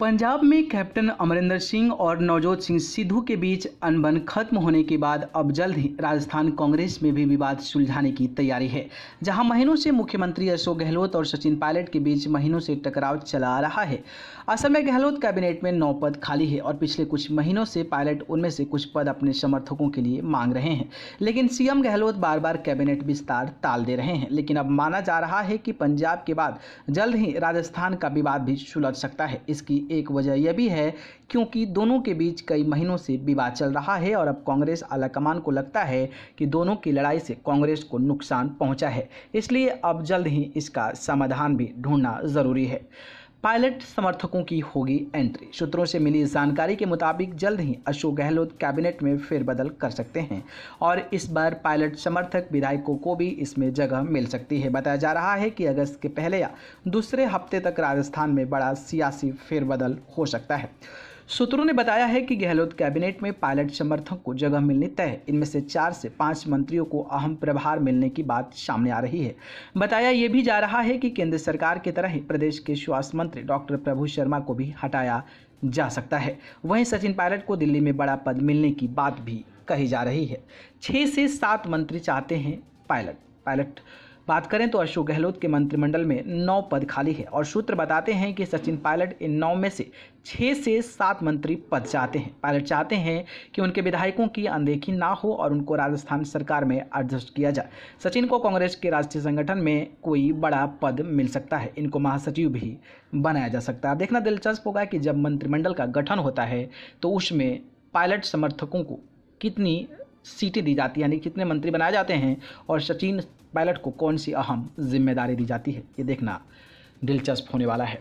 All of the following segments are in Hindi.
पंजाब में कैप्टन अमरिंदर सिंह और नवजोत सिंह सिद्धू के बीच अनबन खत्म होने के बाद अब जल्द ही राजस्थान कांग्रेस में भी विवाद सुलझाने की तैयारी है। जहां महीनों से मुख्यमंत्री अशोक गहलोत और सचिन पायलट के बीच महीनों से टकराव चला आ रहा है। असल में गहलोत कैबिनेट में 9 पद खाली है और पिछले कुछ महीनों से पायलट उनमें से कुछ पद अपने समर्थकों के लिए मांग रहे हैं, लेकिन सीएम गहलोत बार बार कैबिनेट विस्तार टाल दे रहे हैं। लेकिन अब माना जा रहा है कि पंजाब के बाद जल्द ही राजस्थान का विवाद भी सुलझ सकता है। इसकी एक वजह यह भी है क्योंकि दोनों के बीच कई महीनों से विवाद चल रहा है और अब कांग्रेस आलाकमान को लगता है कि दोनों की लड़ाई से कांग्रेस को नुकसान पहुंचा है, इसलिए अब जल्द ही इसका समाधान भी ढूंढना जरूरी है। पायलट समर्थकों की होगी एंट्री। सूत्रों से मिली जानकारी के मुताबिक जल्द ही अशोक गहलोत कैबिनेट में फेरबदल कर सकते हैं और इस बार पायलट समर्थक विधायकों को भी इसमें जगह मिल सकती है। बताया जा रहा है कि अगस्त के पहले या दूसरे हफ्ते तक राजस्थान में बड़ा सियासी फेरबदल हो सकता है। सूत्रों ने बताया है कि गहलोत कैबिनेट में पायलट समर्थक को जगह मिलनी तय है। इनमें से 4 से 5 मंत्रियों को अहम प्रभार मिलने की बात सामने आ रही है। बताया यह भी जा रहा है कि केंद्र सरकार की तरह ही प्रदेश के स्वास्थ्य मंत्री डॉक्टर प्रभु शर्मा को भी हटाया जा सकता है। वहीं सचिन पायलट को दिल्ली में बड़ा पद मिलने की बात भी कही जा रही है। 6 से 7 मंत्री चाहते हैं पायलट। बात करें तो अशोक गहलोत के मंत्रिमंडल में 9 पद खाली है और सूत्र बताते हैं कि सचिन पायलट इन 9 में से 6 से 7 मंत्री पद चाहते हैं। पायलट चाहते हैं कि उनके विधायकों की अनदेखी ना हो और उनको राजस्थान सरकार में एडजस्ट किया जाए। सचिन को कांग्रेस के राष्ट्रीय संगठन में कोई बड़ा पद मिल सकता है। इनको महासचिव भी बनाया जा सकता है। देखना दिलचस्प होगा कि जब मंत्रिमंडल का गठन होता है तो उसमें पायलट समर्थकों को कितनी सीटें दी जाती है, यानी कितने मंत्री बनाए जाते हैं, और सचिन पायलट को कौन सी अहम जिम्मेदारी दी जाती है, ये देखना दिलचस्प होने वाला है।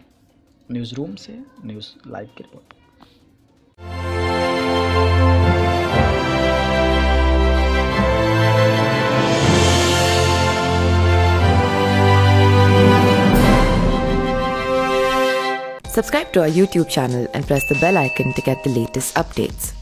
न्यूज़ रूम से न्यूज़ लाइव की report. Subscribe to our YouTube channel and press the bell icon to get the latest updates.